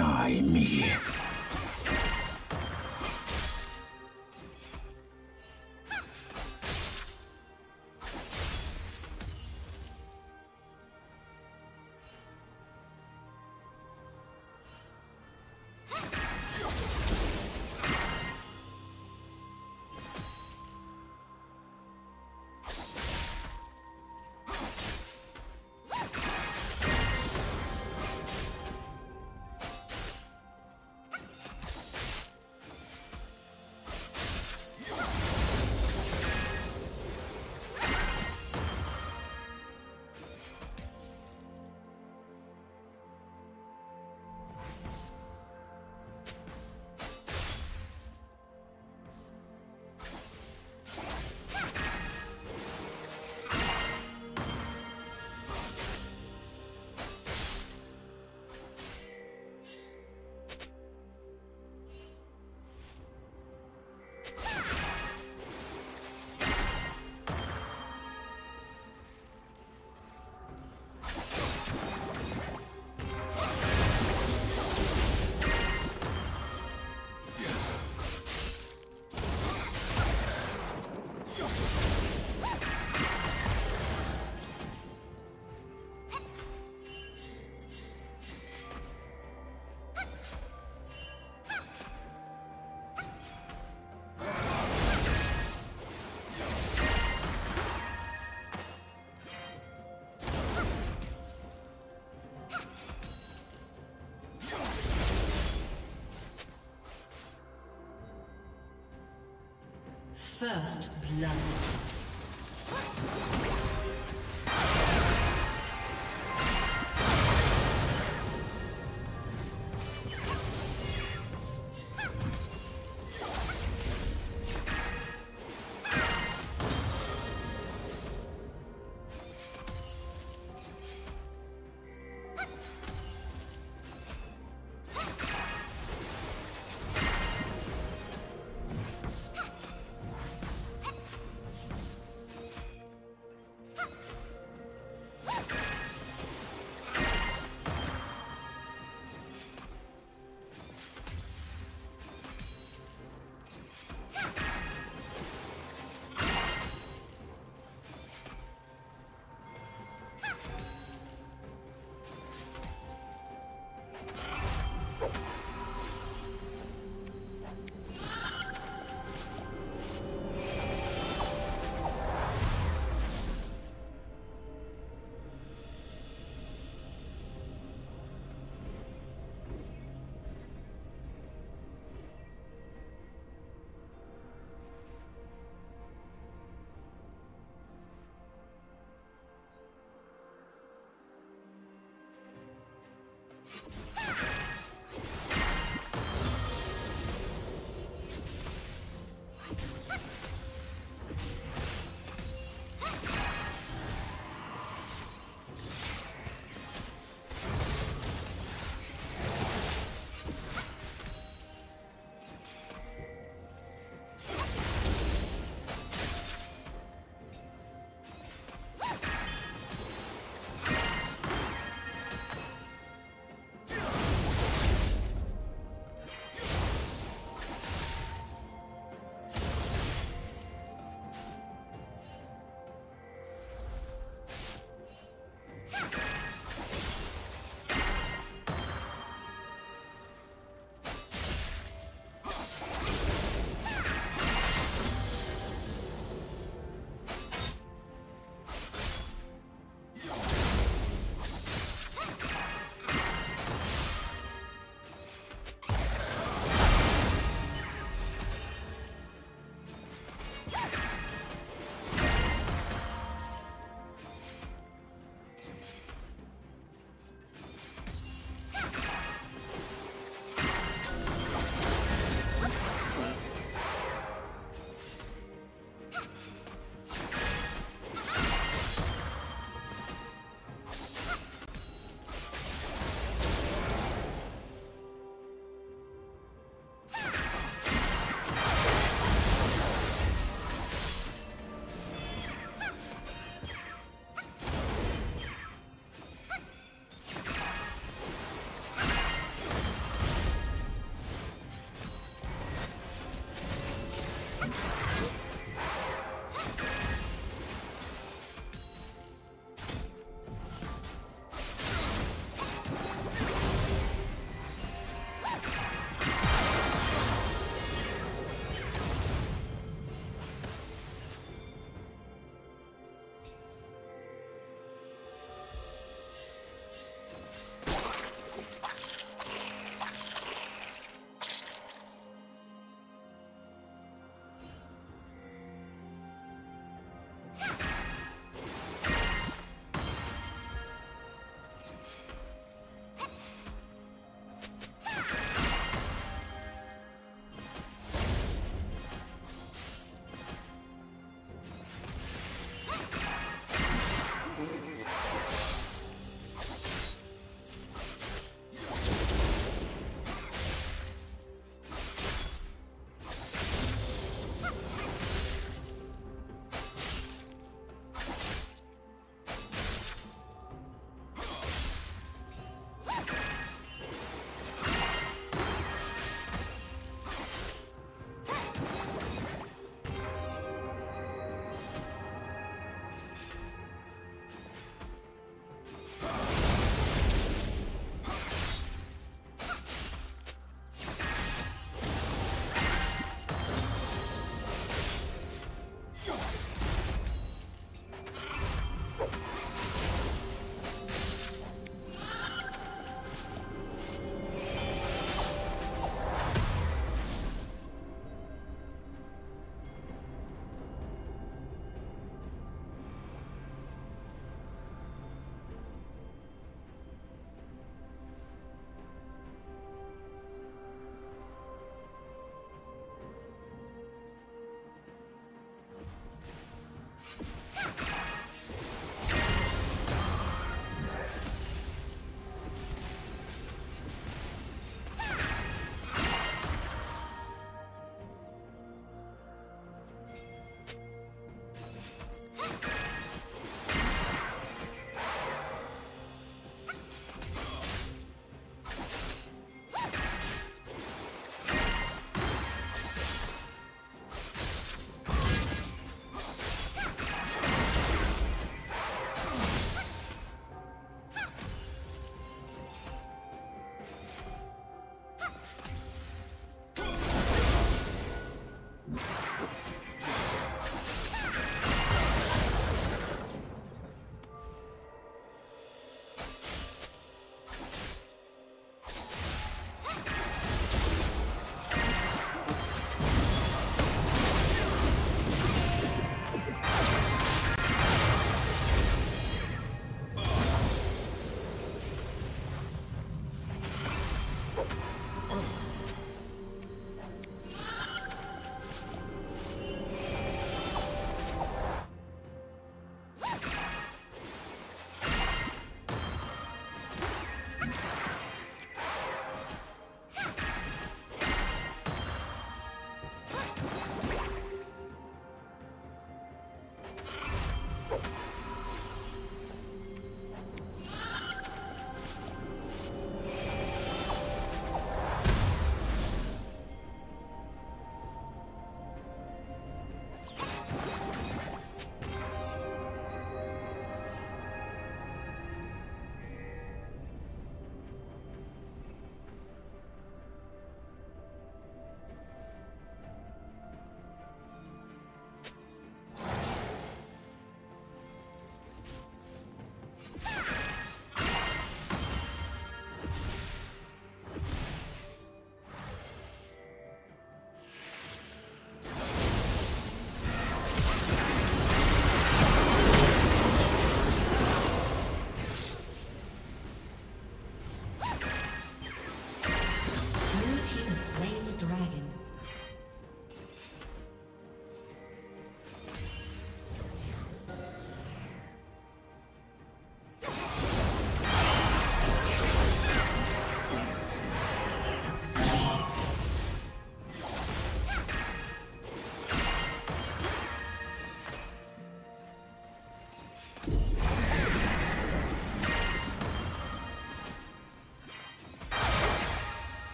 deny me. First blood.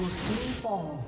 Will soon fall.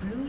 Blue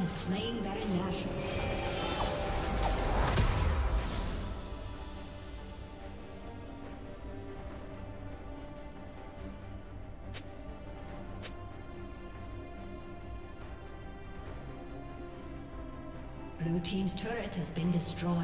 has slain Baron Nashor. Blue team's turret has been destroyed.